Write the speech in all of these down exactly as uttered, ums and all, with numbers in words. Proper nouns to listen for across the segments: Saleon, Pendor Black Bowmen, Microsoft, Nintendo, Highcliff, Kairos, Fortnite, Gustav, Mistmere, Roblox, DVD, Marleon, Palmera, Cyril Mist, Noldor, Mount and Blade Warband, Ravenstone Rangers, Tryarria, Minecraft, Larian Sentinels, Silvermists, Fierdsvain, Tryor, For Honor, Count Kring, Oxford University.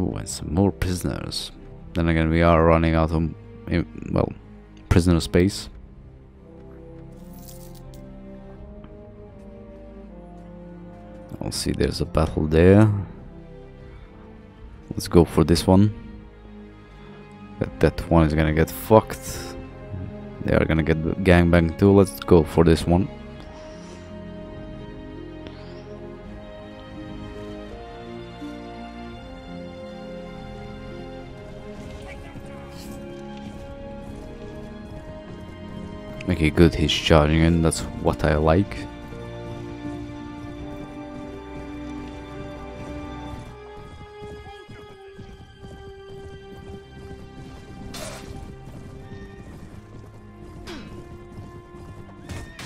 Oh, and some more prisoners. Then again, we are running out of, well, prisoner space. I'll see there's a battle there. Let's go for this one. That, that one is gonna get fucked. They are gonna get gangbanged too. Let's go for this one. Okay, good, he's charging in, that's what I like.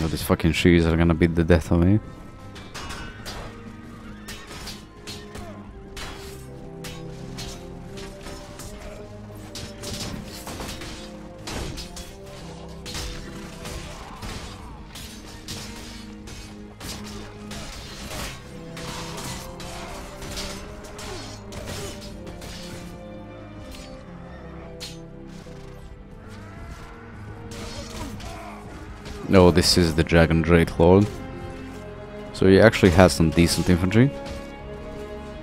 Oh, these fucking trees are gonna beat the death of me. No, oh, this is the Dragon Drake Lord. So he actually has some decent infantry.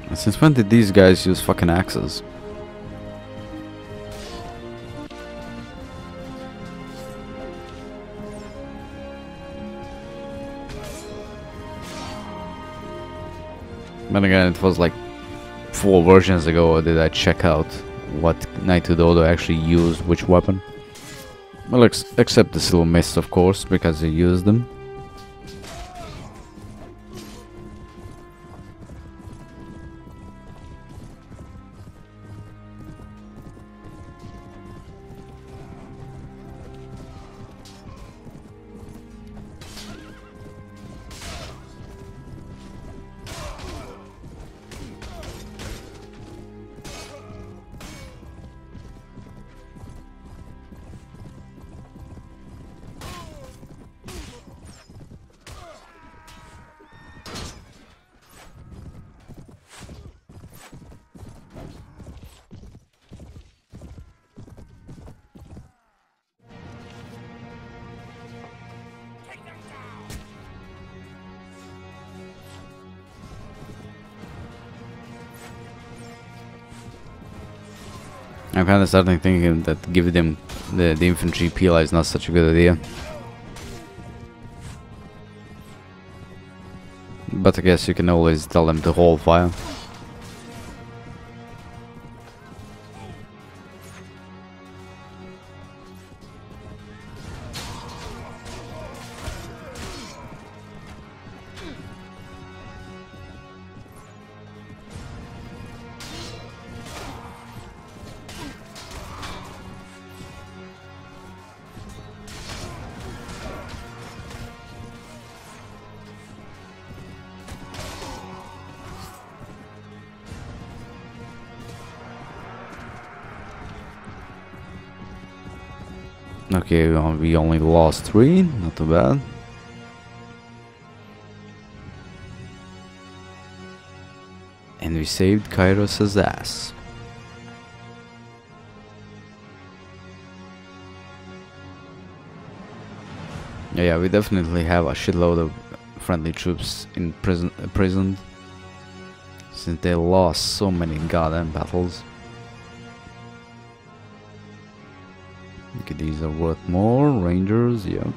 And since when did these guys use fucking axes? Then again, it was like four versions ago that I check out what Knighthood Odo actually used, which weapon. Well, ex except the Cyril Mist, of course, because he used them. I'm kind of starting thinking that giving them the, the infantry P L I is not such a good idea. But I guess you can always tell them to hold fire. Okay, we only lost three, not too bad. And we saved Kairos' ass. Yeah, yeah, we definitely have a shitload of friendly troops in prison, uh, prison since they lost so many goddamn battles. Okay, these are worth more. Rangers, yep.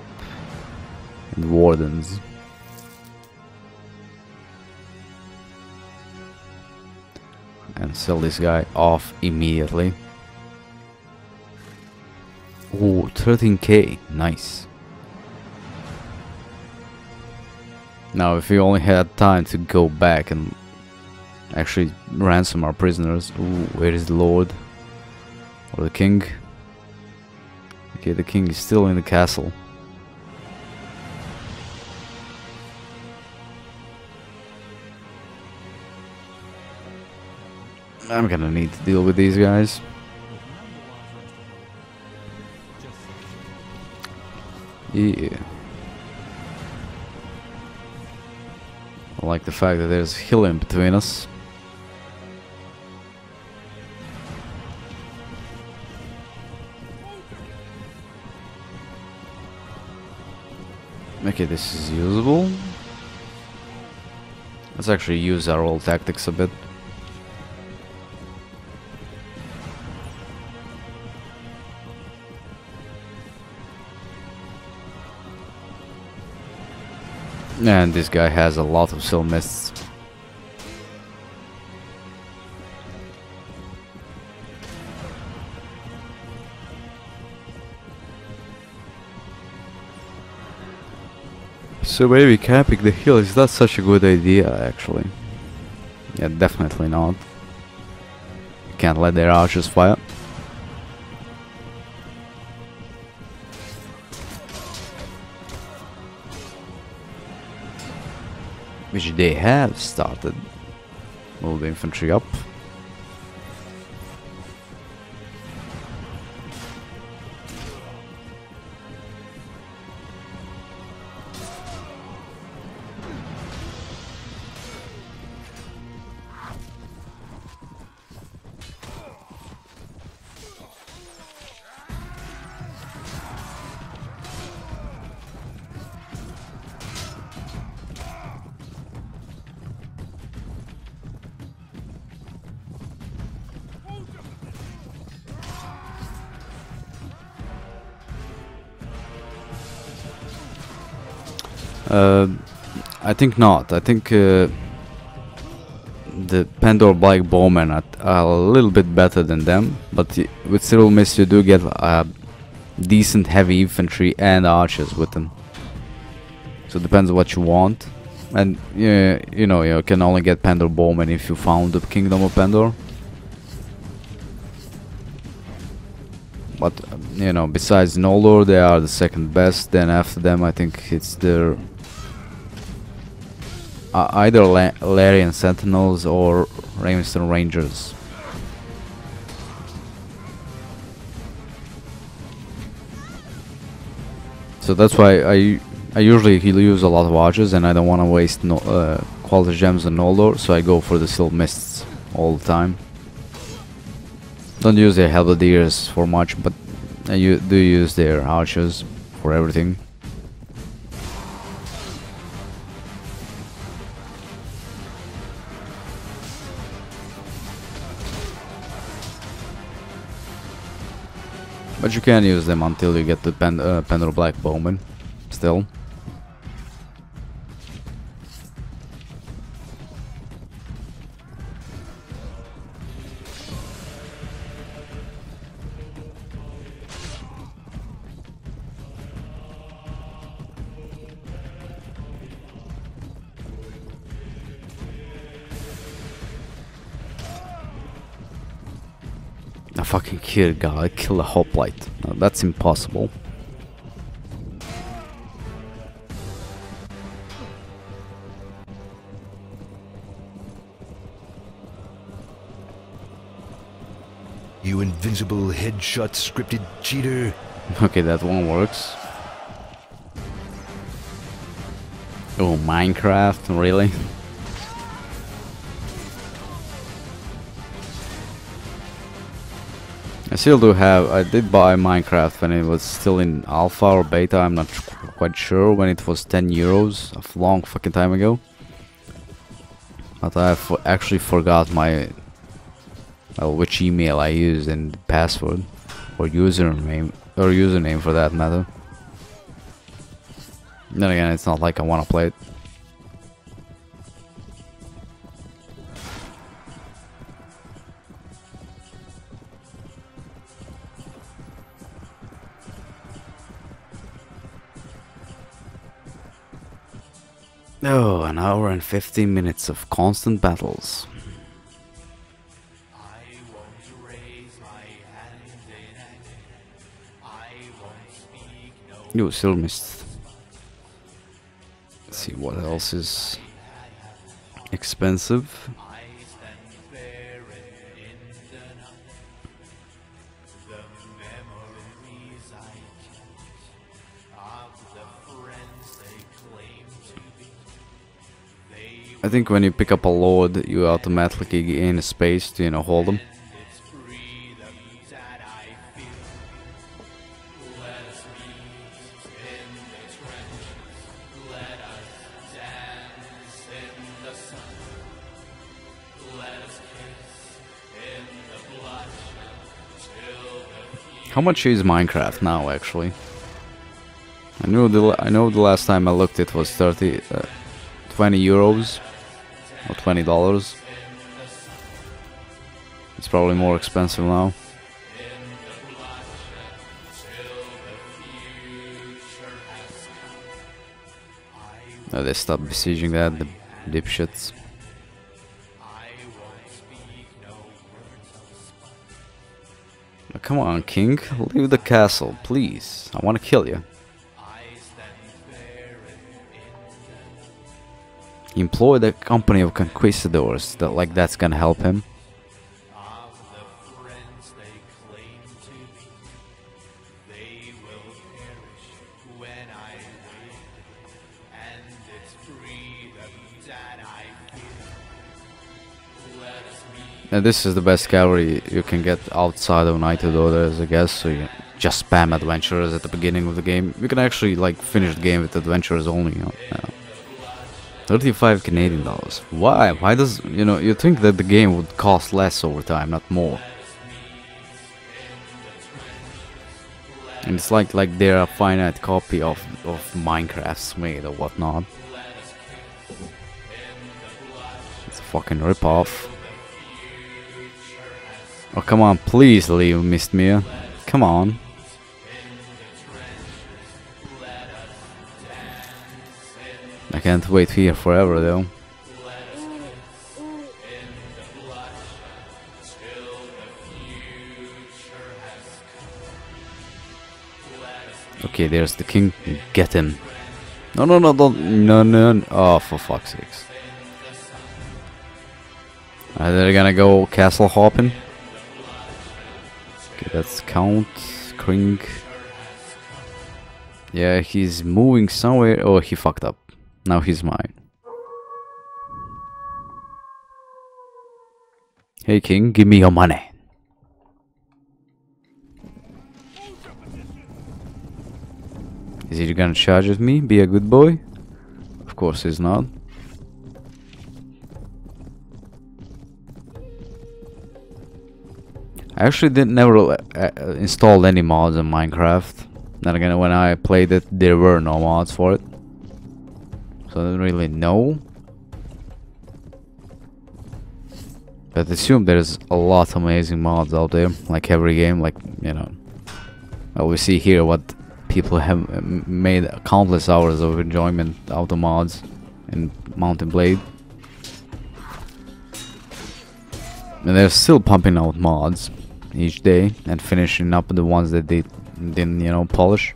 And Wardens. And sell this guy off immediately. Oh, thirteen K. Nice. Now, if we only had time to go back and actually ransom our prisoners. Ooh, where is the Lord? Or the King? Okay, the king is still in the castle. I'm gonna need to deal with these guys. Yeah. I like the fact that there's healing between us. Okay, this is usable. Let's actually use our old tactics a bit. And this guy has a lot of Silvermists. So maybe camping the hill is not such a good idea, actually. Yeah, definitely not. Can't let their archers fire. Which they have started. Move the infantry up. Uh, I think not. I think uh, the Pendor Black Bowmen are, are a little bit better than them, but with Cyril Mist you do get uh, decent heavy infantry and archers with them. So it depends on what you want, and uh, you know, you can only get Pendor Bowmen if you found the Kingdom of Pendor. But you know, besides Noldor, they are the second best. Then after them, I think it's their Uh, either La Larian Sentinels or Ravenstone Rangers. So that's why I I usually use a lot of archers, and I don't want to waste no, uh, quality gems on Noldor, so I go for the Silvermists all the time. Don't use their halberdiers for much, but I do use their archers for everything. But you can use them until you get to Pen uh, Pendor Black Bowmen, still. A fucking kill guy, kill a hoplite. No, that's impossible. You invincible headshot scripted cheater. Okay, that one works. Oh, Minecraft, really? I still do have, I did buy Minecraft when it was still in alpha or beta, I'm not quite sure, when it was ten euros, a long fucking time ago. But I for actually forgot my, well, which email I used and the password, or username, or username for that matter. Then again, it's not like I wanna play it. Oh, an hour and fifteen minutes of constant battles. I won't raise my hand in action. I won't speak no. You still missed. Let's see what else is expensive. I think when you pick up a lord, you automatically gain a space to, you know, hold them. How much is Minecraft now, actually? I knew the I know the last time I looked it was thirty, uh, twenty euros or twenty dollars. It's probably more expensive now. Oh, they stopped besieging that, the dipshits. Oh, come on, King, leave the castle, please. I want to kill you. Employ the company of conquistadors. That, like, that's gonna help him. And this is the best cavalry you can get outside of Knighted Orders, I guess, so you just spam adventurers at the beginning of the game. You can actually, like, finish the game with adventurers only, you know. Yeah. thirty-five Canadian dollars. Why? Why does, you know, you think that the game would cost less over time, not more. And it's like, like they're a finite copy of, of Minecraft's made or whatnot. It's a fucking ripoff. Oh, come on, please leave Mistmere. Come on. I can't wait here forever, though. Okay, there's the king. Get him. No, no, no, don't. No, no, no. Oh, for fuck's sakes. Are they gonna go castle hopping? That's Count Kring. Yeah, he's moving somewhere. Oh, he fucked up. Now he's mine. Hey, King, give me your money. Is he gonna charge at me? Be a good boy? Of course he's not. I actually didn't never uh, install any mods in Minecraft. Then again, when I played it, there were no mods for it, so I didn't really know. But I assume there's a lot of amazing mods out there, like every game, like, you know. Well, we see here what people have made countless hours of enjoyment out of mods in Mountain Blade. And they're still pumping out mods each day and finishing up the ones that they didn't, you know, polish.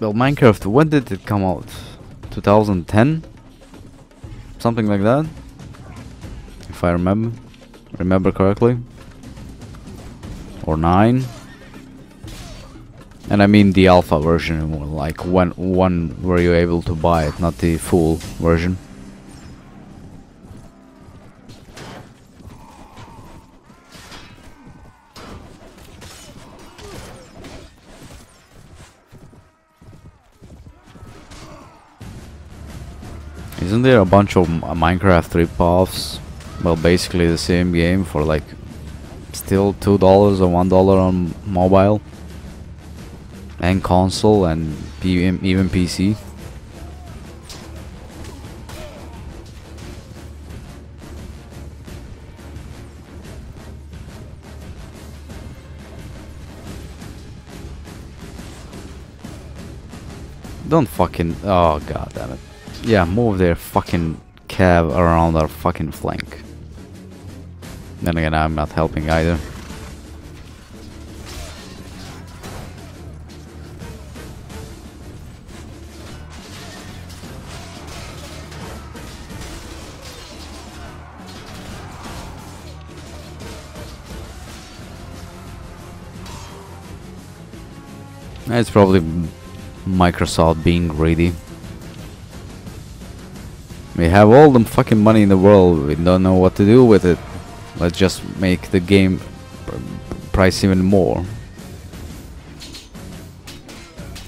Well, Minecraft, when did it come out? two thousand ten? Something like that? If I remember remember correctly. Or nine? And I mean the alpha version, like when one were you able to buy it, not the full version. Isn't there a bunch of Minecraft rip-offs? Well, basically the same game for like still two dollars or one dollar on mobile. And console and even P C. Don't fucking, oh god damn it. Yeah, move their fucking cab around our fucking flank. Then again, I'm not helping either. It's probably Microsoft being greedy. We have all the fucking money in the world. We don't know what to do with it. Let's just make the game price even more.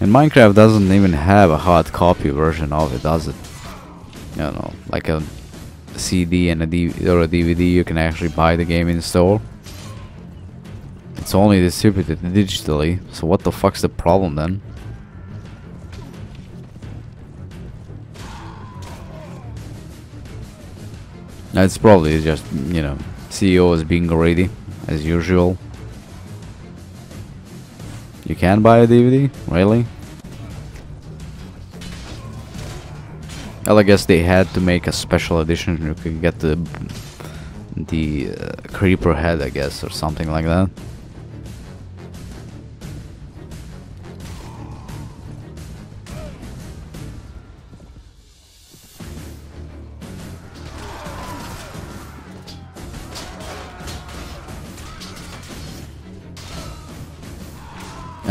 And Minecraft doesn't even have a hard copy version of it, does it? you know, like a C D and a D V D or a D V D, you can actually buy the game in store. It's only distributed digitally, so what the fuck's the problem then? It's probably just, you know, C E O is being greedy, as usual. You can buy a D V D? Really? Well, I guess they had to make a special edition. You could get the, the uh, creeper head, I guess, or something like that.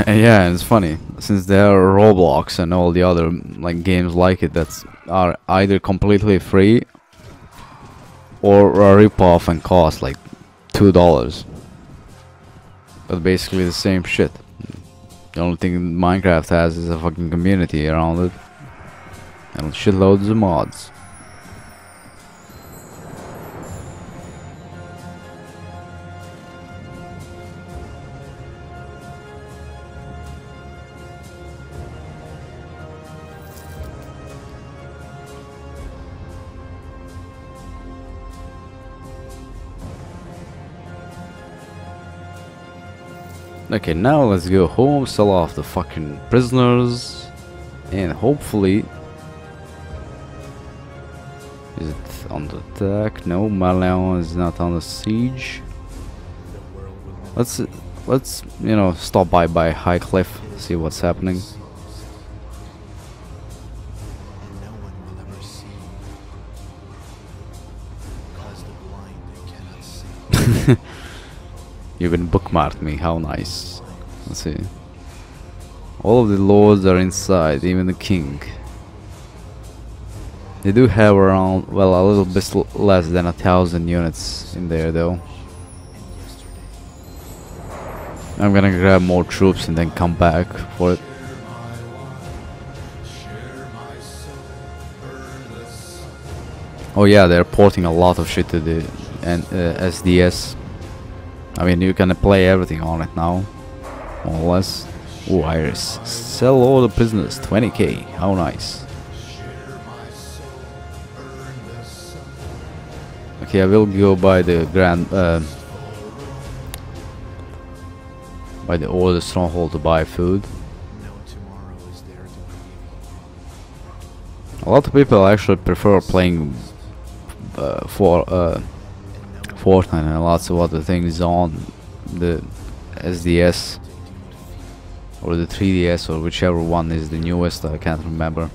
Yeah, and it's funny, since there are Roblox and all the other like games like it that are either completely free or a ripoff and cost like two dollars. But basically the same shit. The only thing Minecraft has is a fucking community around it and shitloads of mods. Okay, now let's go home, sell off the fucking prisoners, and hopefully... Is it on the attack? No, Marleon is not on the siege. Let's, let's, you know, stop by by Highcliff, see what's happening. You can bookmark me, how nice. Let's see. All of the lords are inside, even the king. They do have around, well, a little bit less than a thousand units in there though. I'm gonna grab more troops and then come back for it. Oh yeah, they're porting a lot of shit to the and, uh, S D S. I mean, you can play everything on it now, more or less. Ooh, Iris. Sell all the prisoners, twenty K. How nice. Okay, I will go by the grand... Uh, by the order stronghold to buy food. A lot of people actually prefer playing uh, for... Uh, Fortnite and lots of other things on the S D S or the three D S or whichever one is the newest, I can't remember.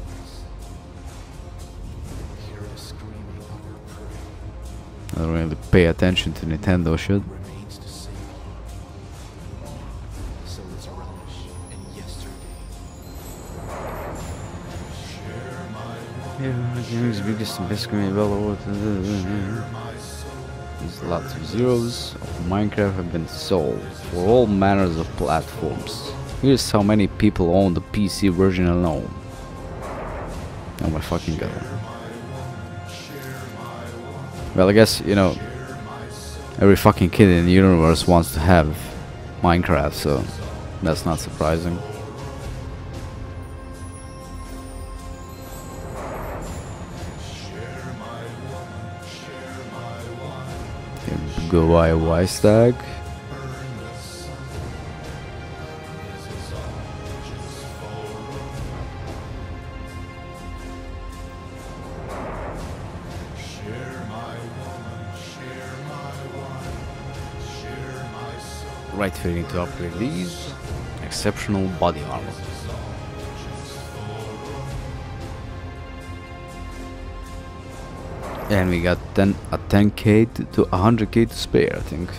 I don't really pay attention to Nintendo shit. Yeah, the game's biggest and best game available. Lots of zeros of Minecraft have been sold for all manners of platforms. Here's how many people own the P C version alone. Oh my fucking god. Well, I guess, you know, every fucking kid in the universe wants to have Minecraft, so that's not surprising. Go by Y stack. Right, we need to upgrade these. Exceptional body armor. And we got ten, a ten K to one hundred K to spare, I think.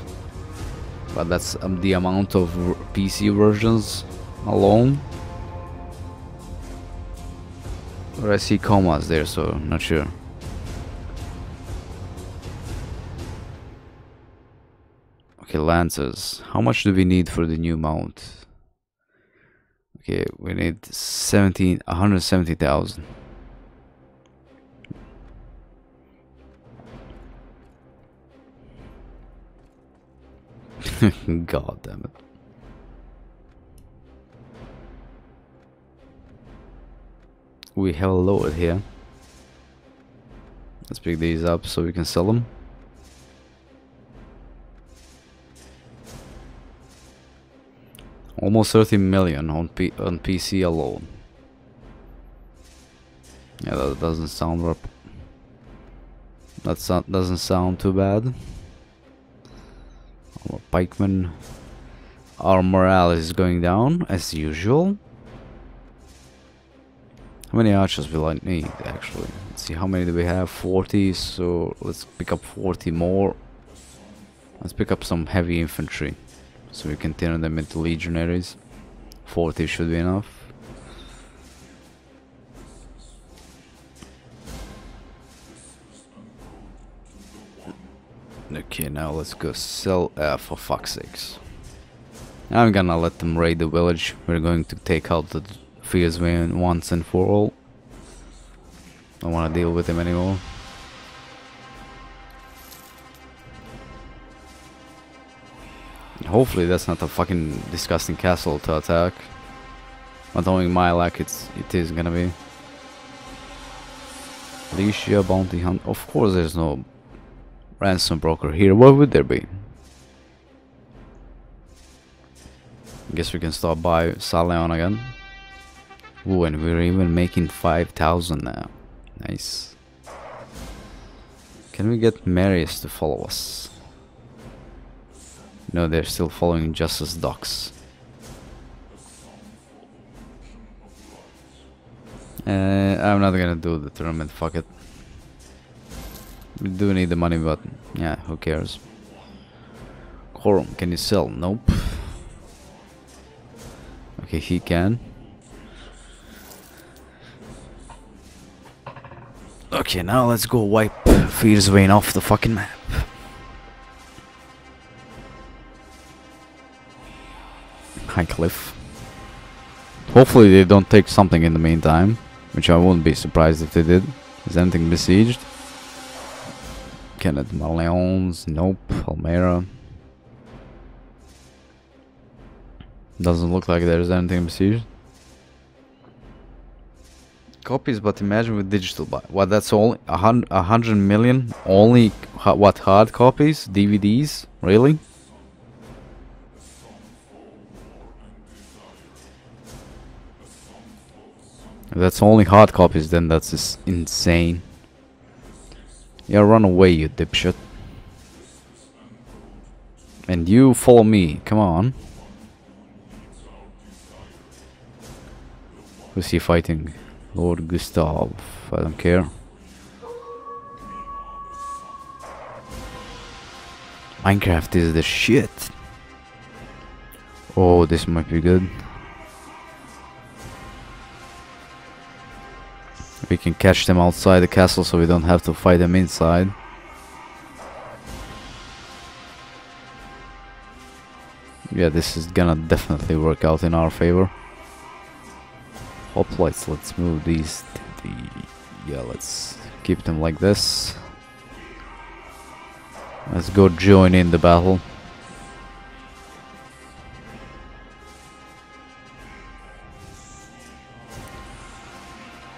But that's um, the amount of P C versions alone. Or I see commas there, so I'm not sure. Okay, Lancers. How much do we need for the new mount? Okay, we need seventeen, one hundred seventy thousand. God damn it. We have a load here. Let's pick these up so we can sell them. Almost thirty million on P on P C alone. Yeah, that doesn't sound rep that so doesn't sound too bad. Our pikemen, our morale is going down as usual. How many archers will I need actually? Let's see, how many do we have? forty, so let's pick up forty more. Let's pick up some heavy infantry so we can turn them into legionaries. forty should be enough. Okay, now let's go sell, uh, for fuck's sakes. Now I'm gonna let them raid the village. We're going to take out the Fierdsvain once and for all. Don't want to deal with him anymore. Hopefully that's not a fucking disgusting castle to attack. But knowing my luck, it's it is gonna be. Alicia, bounty hunt. Of course, there's no ransom broker here. What would there be? I guess we can stop by Saleon again. Ooh, and we're even making five thousand now. Nice. Can we get Marius to follow us? No, they're still following Justice Docs. Uh, I'm not gonna do the tournament, fuck it. We do need the money, but yeah, who cares. Corum, can you sell? Nope. Okay, he can. Okay, now let's go wipe Fierdsvain off the fucking map. Highcliff. Hopefully they don't take something in the meantime, which I wouldn't be surprised if they did. Is anything besieged? Kenneth Marleons, nope. Palmera. Doesn't look like there's anything besieged. Copies, but imagine with digital buy. Well, that's all a hundred, a hundred million only. Ha what, hard copies, D V Ds, really? If that's only hard copies, then that's just insane. Yeah, run away, you dipshit. And you follow me. Come on. Who's he fighting? Lord Gustav, I don't care. Minecraft is the shit. Oh, this might be good. We can catch them outside the castle so we don't have to fight them inside. Yeah, this is gonna definitely work out in our favor. Hoplites, let's move these. The, yeah, let's keep them like this. Let's go join in the battle.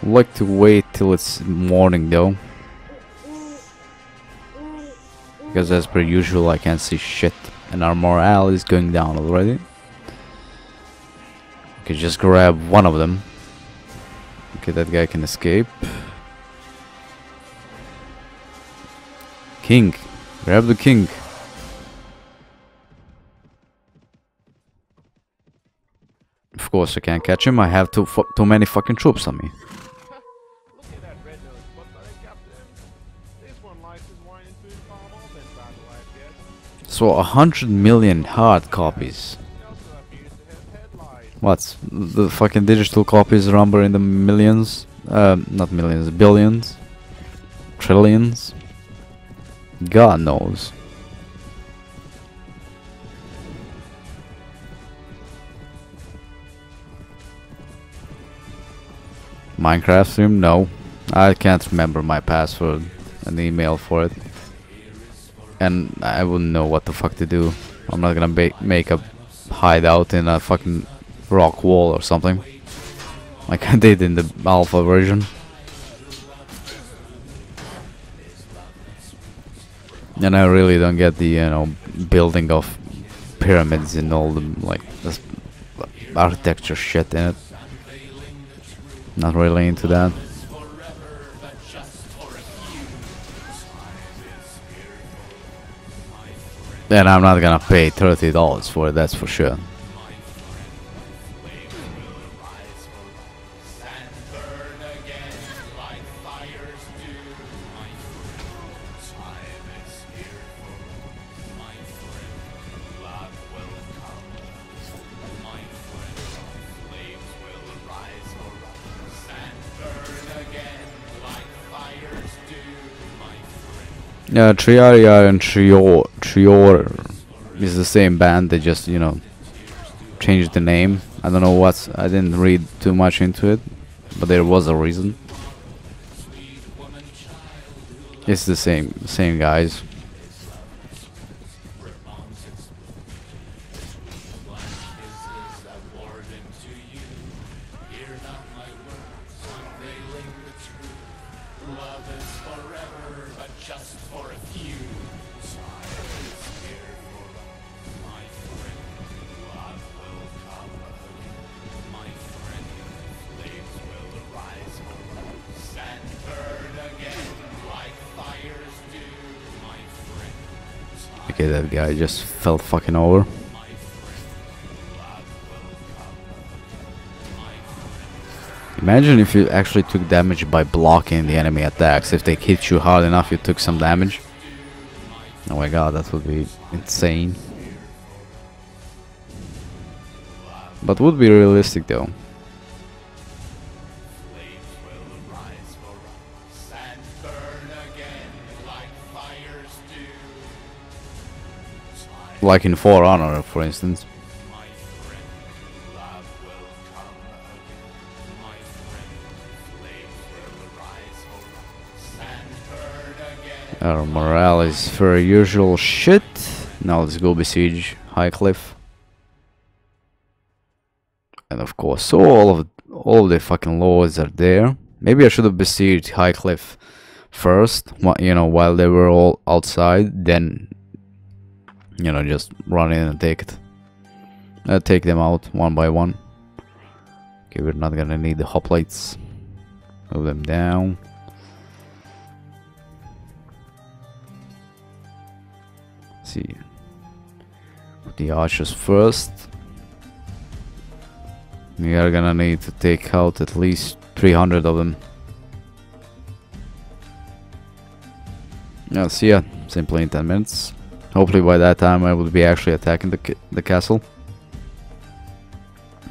Like to wait till it's morning though, because as per usual I can't see shit, and our morale is going down already. Okay, just grab one of them. Okay, that guy can escape. King. Grab the king. Of course I can't catch him. I have too, fu too many fucking troops on me. So a hundred million hard copies. What's the fucking digital copies number in the millions? Um, not millions, billions, trillions. God knows. Minecraft stream? No, I can't remember my password and email for it, and I wouldn't know what the fuck to do. I'm not gonna ba make a hideout in a fucking rock wall or something, like I did in the alpha version. And I really don't get the, you know, building of pyramids and all the, like, this architecture shit in it. Not really into that. And I'm not gonna pay thirty dollars for it, that's for sure. Yeah, Tryarria and Tryor, Tryor is the same band, they just, you know, changed the name. I don't know what's, I didn't read too much into it, but there was a reason. It's the same, same guys. Okay, that guy just fell fucking over. Imagine if you actually took damage by blocking the enemy attacks. If they hit you hard enough, you took some damage. Oh my god, that would be insane. But would be realistic though. Like in For Honor, for instance. Our morale is for usual shit. Now let's go besiege Highcliff. And of course, so all of all the fucking lords are there. Maybe I should have besieged Highcliff first, you know, while they were all outside, then, you know, just run in and take it. Uh, take them out one by one. Okay, we're not gonna need the hoplites. Move them down. Let's see. Put the archers first. We are gonna need to take out at least three hundred of them. Yeah, see ya. Simply in ten minutes. Hopefully by that time I will be actually attacking the, ca the castle.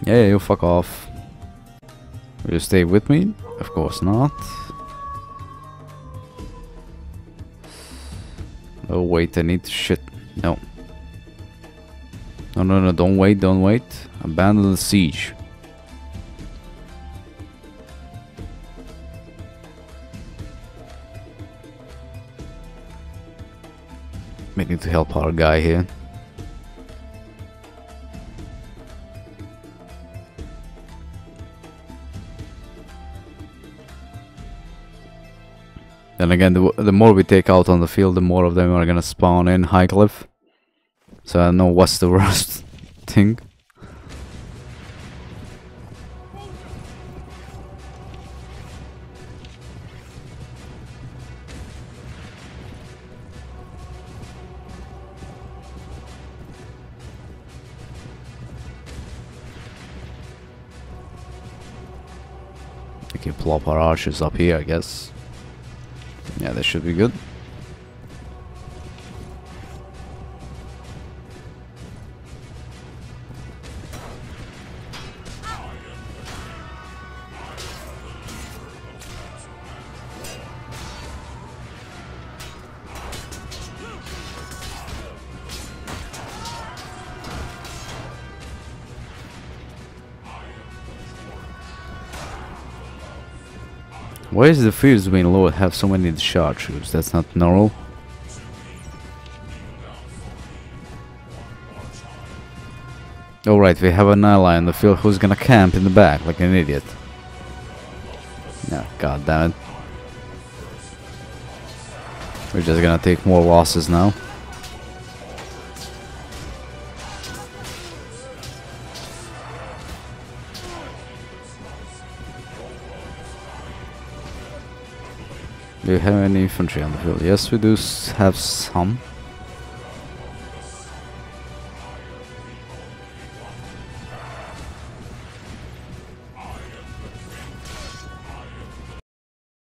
Yeah, you fuck off. Will you stay with me? Of course not. Oh wait, I need shit. No. No, no, no, don't wait, don't wait. Abandon the siege. We need to help our guy here. Then again, the, the more we take out on the field, the more of them are gonna spawn in Highcliff. So I don't know what's the worst thing. Plop our archers up here, I guess. Yeah, that should be good. Why is the Fierdsvain Lord have so many discharge troops? That's not normal. Alright, we have an ally in the field who's gonna camp in the back like an idiot. No, god damn it. We're just gonna take more losses now. Do you have any infantry on the field? Yes, we do have some.